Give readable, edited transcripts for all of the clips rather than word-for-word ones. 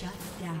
Shut down.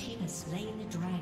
team has slain the dragon.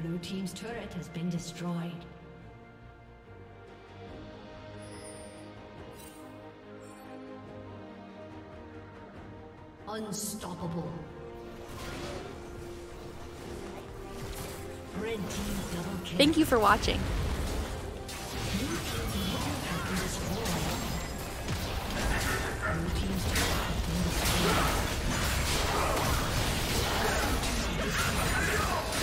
Blue team's turret has been destroyed. Unstoppable. Red team double kill. Thank you for watching. Blue team's